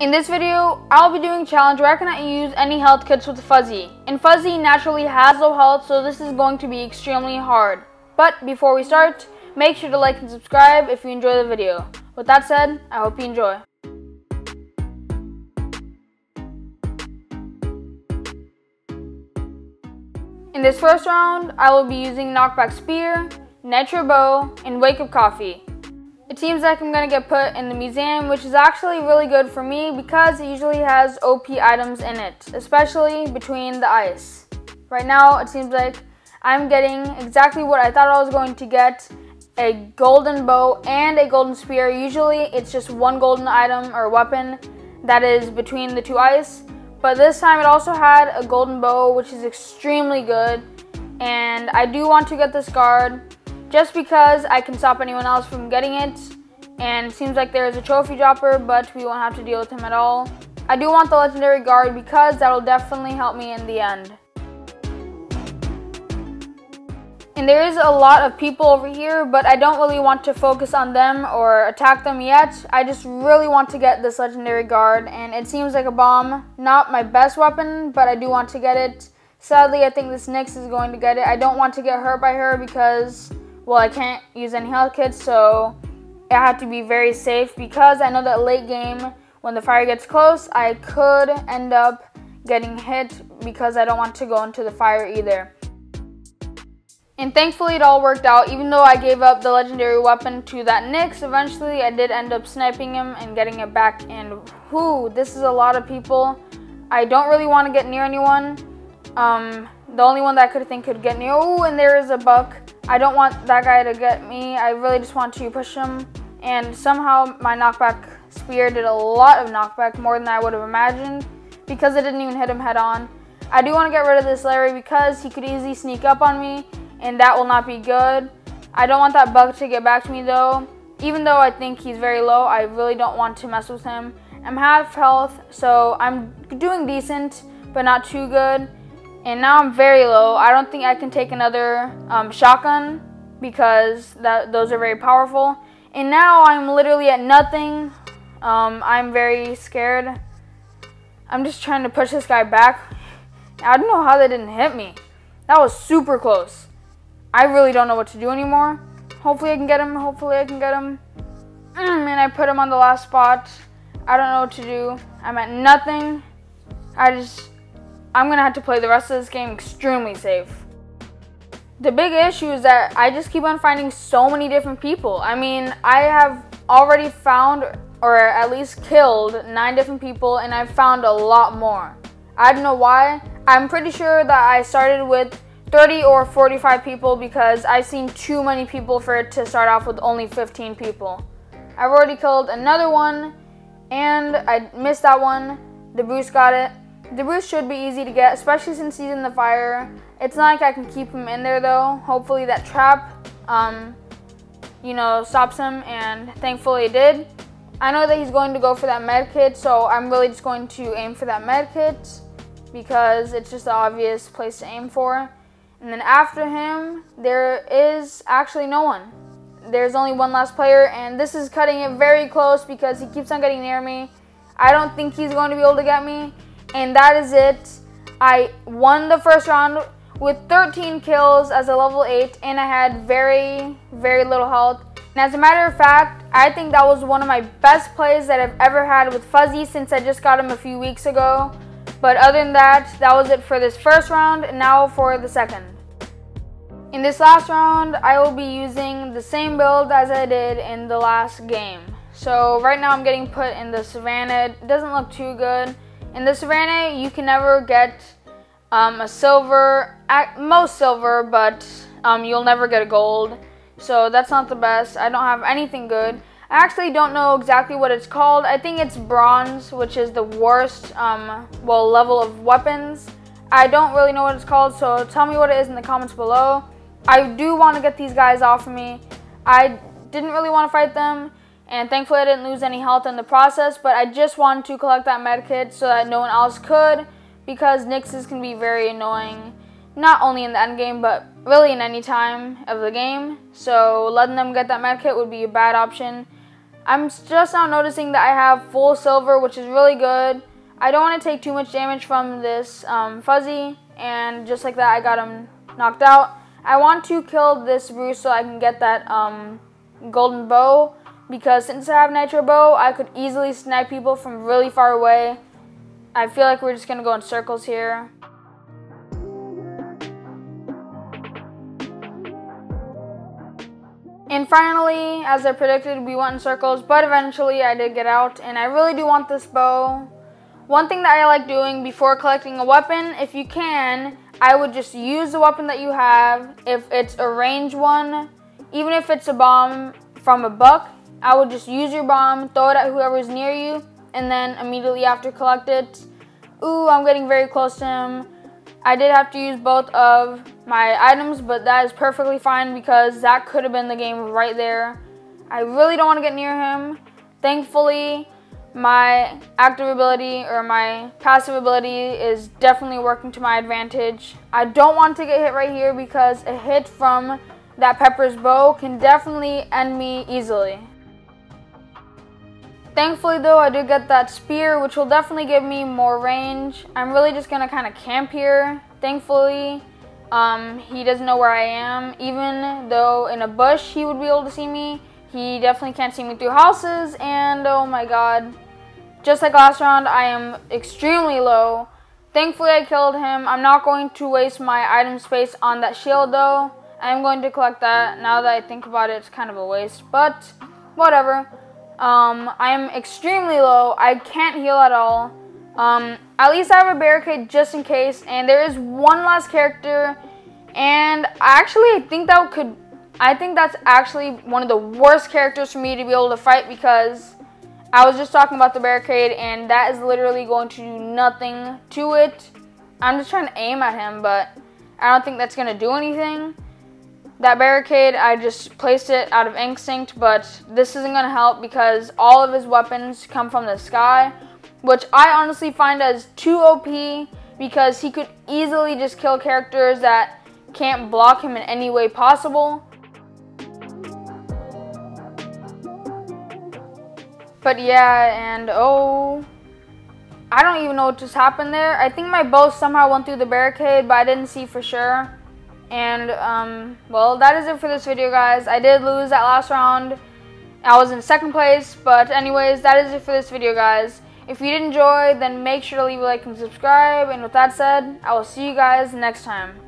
In this video, I'll be doing a challenge where I cannot use any health kits with Fuzzy. And Fuzzy naturally has low health, so this is going to be extremely hard. But before we start, make sure to like and subscribe if you enjoy the video. With that said, I hope you enjoy. In this first round, I will be using Knockback Spear, Nitro Bow, and Wake Up Coffee. It seems like I'm going to get put in the museum, which is actually really good for me because it usually has OP items in it, especially between the ice. Right now, it seems like I'm getting exactly what I thought I was going to get, a golden bow and a golden spear. Usually, it's just one golden item or weapon that is between the two ice, but this time it also had a golden bow, which is extremely good, and I do want to get this card. Just because I can stop anyone else from getting it, and it seems like there is a trophy dropper, but we won't have to deal with him at all. I do want the legendary guard because that will definitely help me in the end. And there is a lot of people over here, but I don't really want to focus on them or attack them yet. I just really want to get this legendary guard, and it seems like a bomb. Not my best weapon, but I do want to get it. Sadly, I think this Nyx is going to get it. I don't want to get hurt by her because, well, I can't use any health kits, so I have to be very safe because I know that late game, when the fire gets close, I could end up getting hit because I don't want to go into the fire either. And thankfully it all worked out. Even though I gave up the legendary weapon to that Nyx, eventually I did end up sniping him and getting it back. And whoo, this is a lot of people. I don't really want to get near anyone. The only one that I could think could get near, oh, and there is a buck. I don't want that guy to get me. I really just want to push him. And somehow my knockback spear did a lot of knockback, more than I would have imagined, because it didn't even hit him head on. I do want to get rid of this Larry because he could easily sneak up on me, and that will not be good. I don't want that bug to get back to me though. Even though I think he's very low, I really don't want to mess with him. I'm half health, so I'm doing decent, but not too good. And now I'm very low. I don't think I can take another shotgun because those are very powerful. And now I'm literally at nothing. I'm very scared. I'm just trying to push this guy back. I don't know how that didn't hit me. That was super close. I really don't know what to do anymore. Hopefully I can get him. Hopefully I can get him. And I put him on the last spot. I don't know what to do. I'm at nothing. I'm gonna have to play the rest of this game extremely safe. The big issue is that I just keep on finding so many different people. I mean, I have already found, or at least killed, 9 different people, and I've found a lot more. I don't know why. I'm pretty sure that I started with 30 or 45 people because I've seen too many people for it to start off with only 15 people. I've already killed another one, and I missed that one. The Bruce got it. The Bruce should be easy to get, especially since he's in the fire. It's not like I can keep him in there though. Hopefully that trap, you know, stops him, and thankfully it did. I know that he's going to go for that med kit, so I'm really just going to aim for that med kit because it's just the obvious place to aim for. And then after him, there is actually no one. There's only one last player, and this is cutting it very close because he keeps on getting near me. I don't think he's going to be able to get me. And that is it. I won the first round with 13 kills as a level 8, and I had very, very little health. And as a matter of fact, I think that was one of my best plays that I've ever had with Fuzzy since I just got him a few weeks ago. But other than that, that was it for this first round, and now for the second. In this last round, I will be using the same build as I did in the last game. So right now I'm getting put in the savannah. It doesn't look too good. In the savannah, you can never get a silver, at most silver, but you'll never get a gold. So that's not the best. I don't have anything good. I actually don't know exactly what it's called. I think it's bronze, which is the worst level of weapons. I don't really know what it's called, so tell me what it is in the comments below. I do want to get these guys off of me. I didn't really want to fight them. And thankfully I didn't lose any health in the process, but I just wanted to collect that medkit so that no one else could, because Nyx's can be very annoying, not only in the end game, but really in any time of the game. So letting them get that medkit would be a bad option. I'm just now noticing that I have full silver, which is really good. I don't want to take too much damage from this Fuzzy, and just like that I got him knocked out. I want to kill this Bruce so I can get that golden bow, because since I have Nitro Bow, I could easily snipe people from really far away. I feel like we're just going to go in circles here. And finally, as I predicted, we went in circles, but eventually I did get out, and I really do want this bow. One thing that I like doing before collecting a weapon, if you can, I would just use the weapon that you have. If it's a range one, even if it's a bomb from a buck, I would just use your bomb, throw it at whoever's near you, and then immediately after collect it. Ooh, I'm getting very close to him. I did have to use both of my items, but that is perfectly fine because that could have been the game right there. I really don't want to get near him. Thankfully, my active ability or my passive ability is definitely working to my advantage. I don't want to get hit right here because a hit from that Pepper's bow can definitely end me easily. Thankfully though, I did get that spear, which will definitely give me more range. I'm really just going to kind of camp here. Thankfully, he doesn't know where I am. Even though in a bush he would be able to see me, he definitely can't see me through houses, and oh my god. Just like last round, I am extremely low. Thankfully, I killed him. I'm not going to waste my item space on that shield though. I'm going to collect that. Now that I think about it, it's kind of a waste, but whatever. I'm extremely low. I can't heal at all. At least I have a barricade just in case. And there is one last character. And actually, I think that's actually one of the worst characters for me to be able to fight, because I was just talking about the barricade and that is literally going to do nothing to it. I'm just trying to aim at him, but I don't think that's going to do anything. That barricade, I just placed it out of instinct, but this isn't going to help because all of his weapons come from the sky, which I honestly find as too OP because he could easily just kill characters that can't block him in any way possible. But yeah, and oh, I don't even know what just happened there. I think my bow somehow went through the barricade, but I didn't see for sure. And, well, that is it for this video, guys. I did lose that last round. I was in second place, but anyways, that is it for this video, guys. If you did enjoy, then make sure to leave a like and subscribe. And with that said, I will see you guys next time.